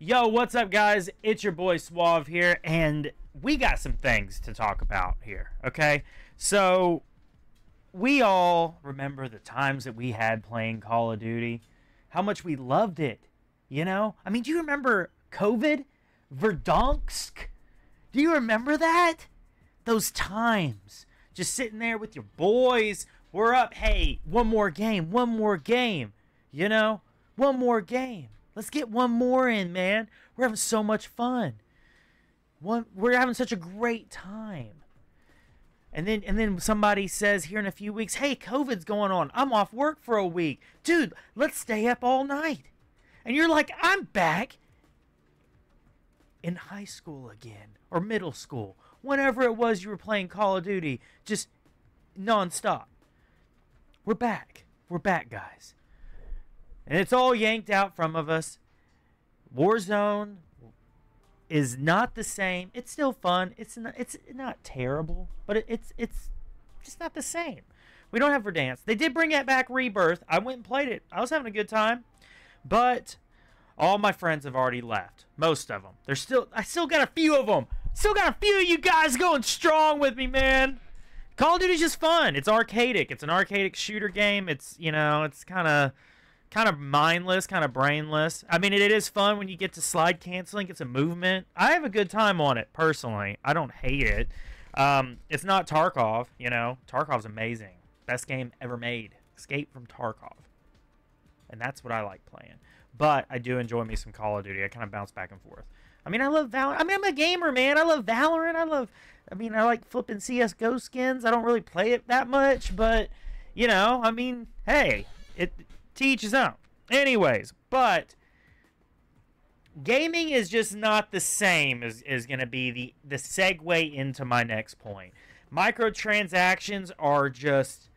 Yo, what's up, guys? It's your boy Suave here, and we got some things to talk about here, okay? So, we all remember the times that we had playing Call of Duty, how much we loved it, you know? I mean, do you remember COVID? Verdansk? Do you remember that? Those times. Just sitting there with your boys, we're up, hey, one more game, you know? One more game. Let's get one more in, man. We're having so much fun. We're having such a great time. And then somebody says here in a few weeks, hey, COVID's going on. I'm off work for a week. Dude, let's stay up all night. And you're like, I'm back in high school again or middle school. Whenever it was you were playing Call of Duty, just nonstop. We're back. We're back, guys. And it's all yanked out from of us. Warzone is not the same. It's still fun. It's not terrible, but it's just not the same. We don't have Verdansk. They did bring it back, Rebirth. I went and played it. I was having a good time, but all my friends have already left. Most of them. I still got a few of them. Still got a few of you guys going strong with me, man. Call of Duty's just fun. It's arcadic. It's an arcadic shooter game. It's, you know, it's kind of mindless, kind of brainless. I mean, it is fun when you get to slide canceling. It's a movement. I have a good time on it, personally. I don't hate it. It's not Tarkov, you know. Tarkov's amazing. Best game ever made. Escape from Tarkov. And that's what I like playing. But I do enjoy me some Call of Duty. I kind of bounce back and forth. I mean, I love Valorant. I mean, I'm a gamer, man. I love Valorant. I like flipping CSGO skins. I don't really play it that much. But, you know, I mean, hey. Teach is out. Anyways, but gaming is just not the same is going to be the segue into my next point. Microtransactions are just,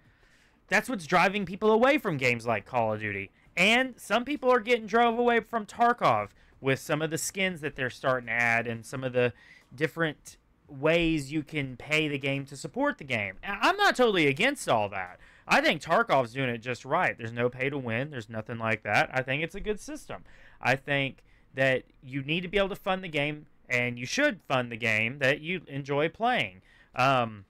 that's what's driving people away from games like Call of Duty. And some people are getting drove away from Tarkov with some of the skins that they're starting to add and some of the different ways you can pay the game to support the game. I'm not totally against all that. I think Tarkov's doing it just right. There's no pay to win. There's nothing like that. I think it's a good system. I think that you need to be able to fund the game, and you should fund the game that you enjoy playing. You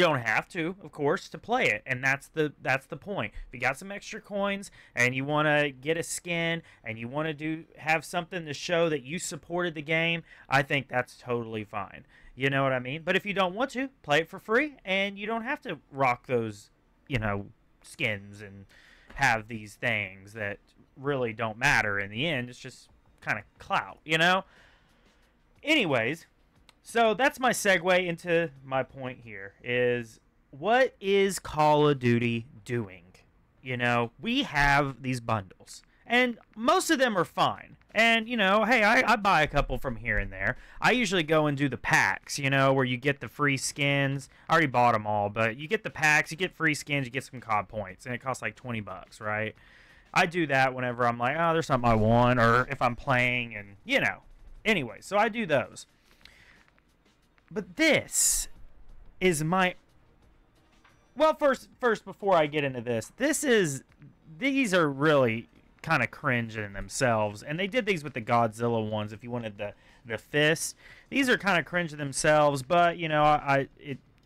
don't have to, of course, to play it, and that's the point. If you got some extra coins and you want to get a skin and you want to have something to show that you supported the game, I think that's totally fine. You know what I mean? But if you don't want to, play it for free, and you don't have to rock those, you know, skins and have these things that really don't matter in the end. It's just kind of clout, you know? Anyways, so that's my segue into my point here is, what is Call of Duty doing? You know, we have these bundles, and most of them are fine. And, you know, hey, I buy a couple from here and there. I usually go and do the packs, you know, where you get the free skins. I already bought them all, but you get the packs, you get free skins, you get some COD points, and it costs like 20 bucks, right? I do that whenever I'm like, oh, there's something I want, or if I'm playing, and, you know. Anyway, so I do those. But this is my... Well, first before I get into this, these are really kind of cringe in themselves, and they did these with the Godzilla ones. If you wanted the fist, these are kind of cringe in themselves, but you know,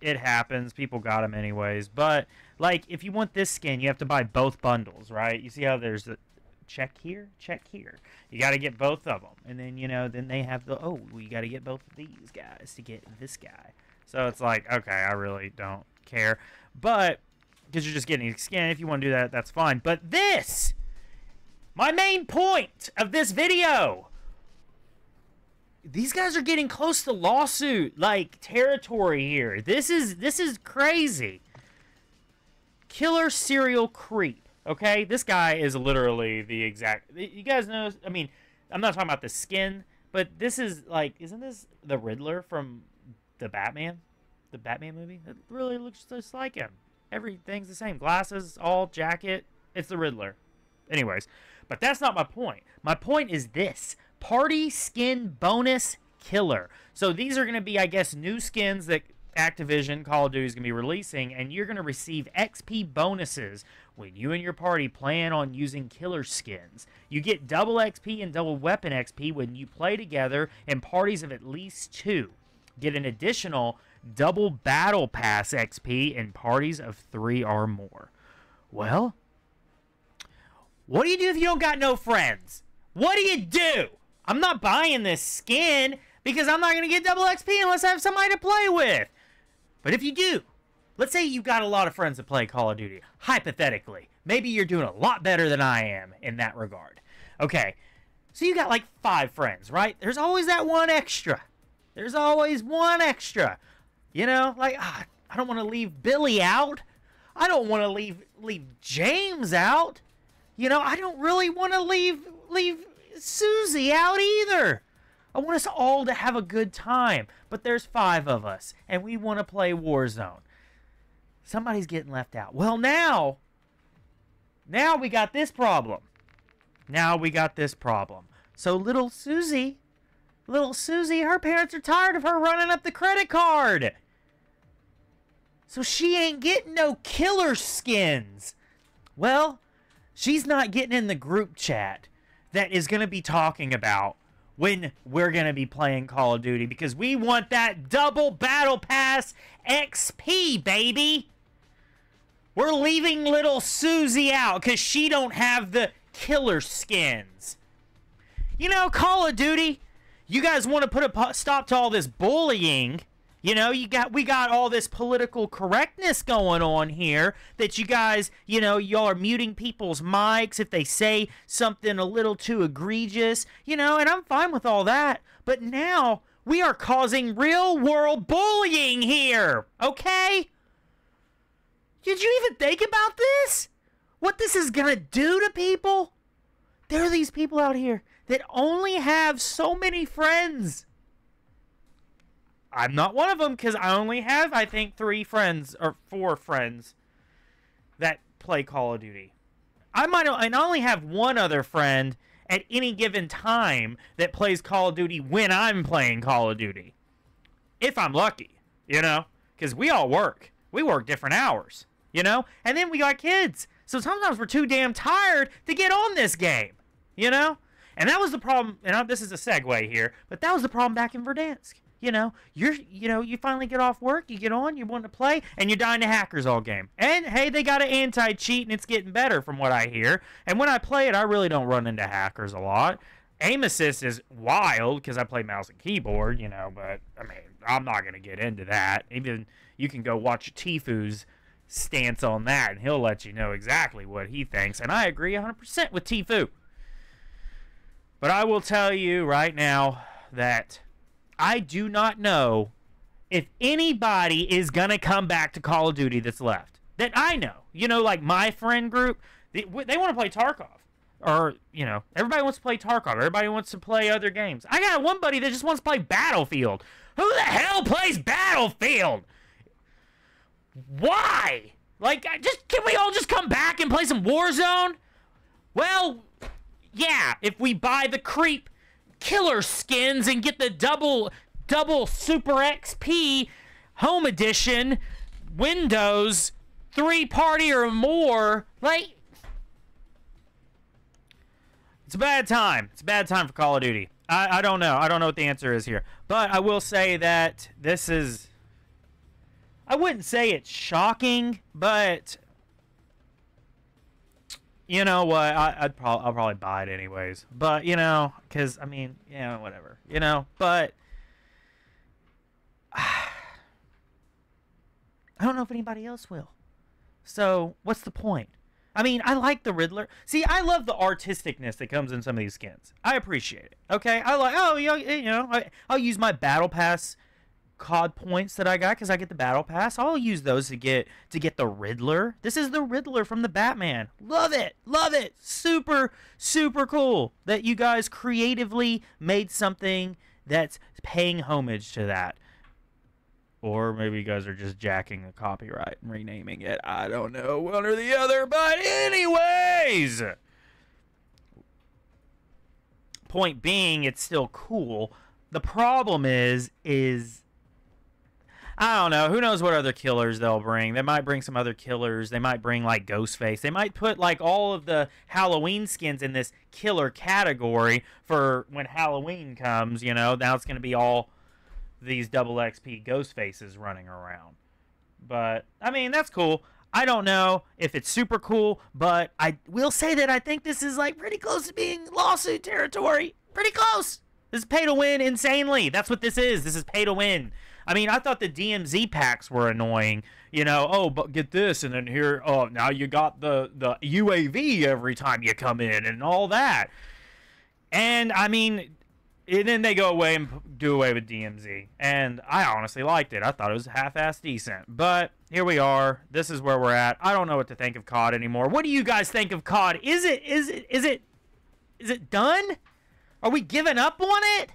it happens. People got them anyways. But like, if you want this skin, you have to buy both bundles, right? You see how there's a check here, you got to get both of them, and then, you know, then they have the, oh, you got to get both of these guys to get this guy. So it's like, okay, I really don't care, but because you're just getting a skin, if you want to do that, that's fine. But this, my main point of this video, these guys are getting close to lawsuit like territory here. This is crazy. Killer serial creep. Okay, this guy is literally the exact. You guys know. I mean, I'm not talking about the skin, but this is like, isn't this the Riddler from the Batman movie? It really looks just like him. Everything's the same. Glasses, all jacket. It's the Riddler. Anyways. But that's not my point. My point is this. Party skin bonus killer. So these are going to be, I guess, new skins that Activision, Call of Duty is going to be releasing, and you're going to receive XP bonuses when you and your party plan on using killer skins. You get double XP and double weapon XP when you play together in parties of at least 2. Get an additional double battle pass XP in parties of 3 or more. Well, what do you do if you don't got no friends? What do you do? I'm not buying this skin because I'm not going to get double XP unless I have somebody to play with. But if you do, let's say you've got a lot of friends that play Call of Duty, hypothetically. Maybe you're doing a lot better than I am in that regard. Okay, so you got like 5 friends, right? There's always that one extra. There's always one extra. You know, like, I don't want to leave Billy out. I don't want to leave James out. You know, I don't really want to leave Susie out either. I want us all to have a good time, but there's 5 of us, and we want to play Warzone. Somebody's getting left out. Well, now we got this problem. Now we got this problem. So little Susie, her parents are tired of her running up the credit card. So she ain't getting no killer skins. Well, she's not getting in the group chat that is going to be talking about when we're going to be playing Call of Duty, because we want that double battle pass XP, baby. We're leaving little Susie out because she don't have the killer skins. You know, Call of Duty, you guys want to put a stop to all this bullying. You know, we got all this political correctness going on here that you guys, you know, y'all are muting people's mics if they say something a little too egregious, you know, and I'm fine with all that. But now we are causing real world bullying here, okay? Did you even think about this? What this is going to do to people? There are these people out here that only have so many friends. I'm not one of them because I only have, I think, 3 friends or 4 friends that play Call of Duty. I only have 1 other friend at any given time that plays Call of Duty when I'm playing Call of Duty. If I'm lucky, you know, because we all work. We work different hours, you know, and then we got kids. So sometimes we're too damn tired to get on this game, you know, and that was the problem. And this is a segue here, but that was the problem back in Verdansk. You know, you finally get off work, you get on, you want to play, and you're dying to hackers all game. And, hey, they got an anti-cheat, and it's getting better from what I hear. And when I play it, I really don't run into hackers a lot. Aim assist is wild because I play mouse and keyboard, you know, but, I mean, I'm not going to get into that. Even you can go watch Tfue's stance on that, and he'll let you know exactly what he thinks. And I agree 100% with Tfue. But I will tell you right now that I do not know if anybody is going to come back to Call of Duty that's left. That I know. You know, like my friend group, they want to play Tarkov. Or, you know, everybody wants to play Tarkov. Everybody wants to play other games. I got one buddy that just wants to play Battlefield. Who the hell plays Battlefield? Why? Like, can we all just come back and play some Warzone? Well, yeah, if we buy the creep killer skins and get the double super XP home edition Windows 3 party or more. Like, it's a bad time. It's a bad time for Call of Duty. I don't know. I don't know what the answer is here, but I will say that this is, I wouldn't say it's shocking, but you know what? I'll probably buy it anyways. But, you know, because, I mean, yeah, whatever. You know, but I don't know if anybody else will. So, what's the point? I mean, I like the Riddler. See, I love the artisticness that comes in some of these skins. I appreciate it. Okay? I like, oh, you know, I'll use my Battle Pass COD points that I got because I get the battle pass. I'll use those to get the Riddler. This is the Riddler from the Batman. Love it. Super cool that you guys creatively made something that's paying homage to that. Or maybe you guys are just jacking the copyright and renaming it. I don't know, one or the other, but anyways, point being, it's still cool. The problem is I don't know. Who knows what other killers they'll bring? They might bring some other killers. They might bring like Ghostface. They might put like all of the Halloween skins in this killer category for when Halloween comes. You know, now it's going to be all these double XP Ghostfaces running around. But I mean, that's cool. I don't know if it's super cool, but I will say that I think this is like pretty close to being lawsuit territory. Pretty close. This is pay to win insanely. That's what this is. This is pay to win. I mean, I thought the DMZ packs were annoying. You know, oh, but get this, and then here, oh, now you got the UAV every time you come in and all that. And, I mean, and then they go away and do away with DMZ. And I honestly liked it. I thought it was half-assed decent. But here we are. This is where we're at. I don't know what to think of COD anymore. What do you guys think of COD? Is it done? Are we giving up on it?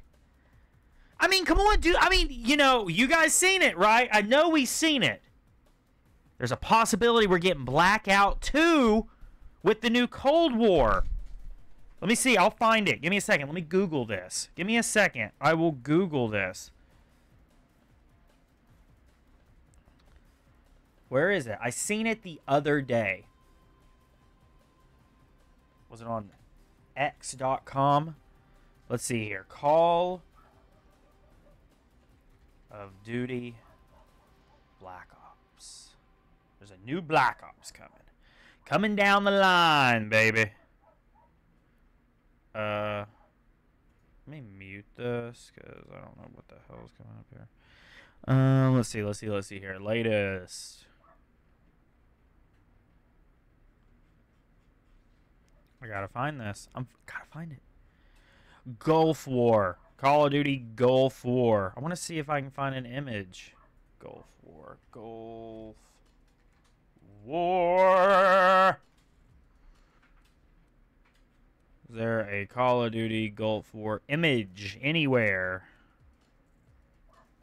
I mean, come on, dude. I mean, you know, you guys seen it, right? I know we seen it. There's a possibility we're getting Blackout 2 with the new Cold War. Let me see. I'll find it. Give me a second. Let me Google this. Give me a second. I will Google this. Where is it? I seen it the other day. Was it on X.com? Let's see here. Call of Duty Black Ops. There's a new Black Ops coming. Coming down the line, baby. Let me mute this, because I don't know what the hell is coming up here. Let's see here. Latest. I gotta find this. Gotta find it. Gulf War. Call of Duty Gulf War. I want to see if I can find an image. Gulf War. Gulf War. Is there a Call of Duty Gulf War image anywhere?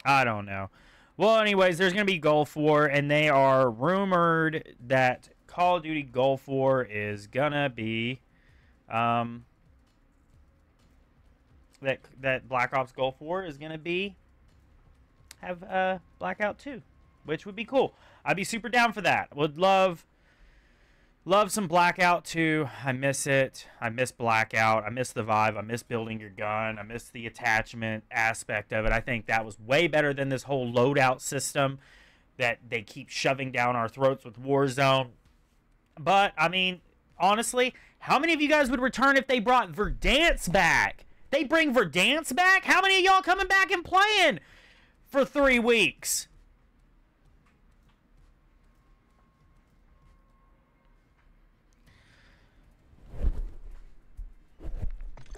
I don't know. Well, anyways, there's going to be Gulf War, and they are rumored that Call of Duty Gulf War is going to be... That Black Ops Gulf War is gonna have Blackout 2, which would be cool. I'd be super down for that. Would love some Blackout 2. I miss it. I miss Blackout. I miss the vibe. I miss building your gun. I miss the attachment aspect of it. I think that was way better than this whole loadout system that they keep shoving down our throats with Warzone. But I mean, honestly, how many of you guys would return if they brought Verdansk back? They bring Verdansk back? How many of y'all coming back and playing for 3 weeks?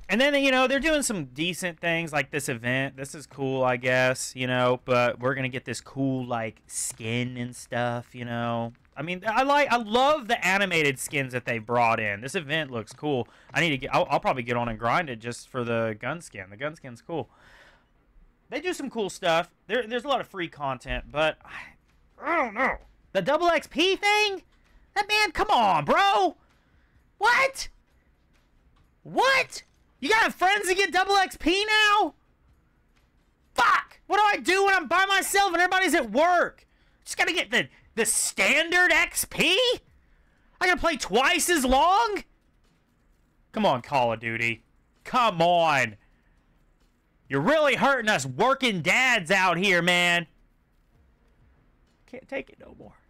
And then, you know, they're doing some decent things like this event. This is cool, I guess, you know, but we're going to get this cool, like, skin and stuff, you know. I mean, I love the animated skins that they brought in. This event looks cool. I need to get. I'll probably get on and grind it just for the gun skin. The gun skin's cool. They do some cool stuff. There's a lot of free content, but I don't know. The double XP thing? That man, come on, bro. What? What? You got friends that get double XP now? Fuck! What do I do when I'm by myself and everybody's at work? Just gotta get the standard XP? I gotta play twice as long? Come on, Call of Duty. Come on. You're really hurting us working dads out here, man. Can't take it no more.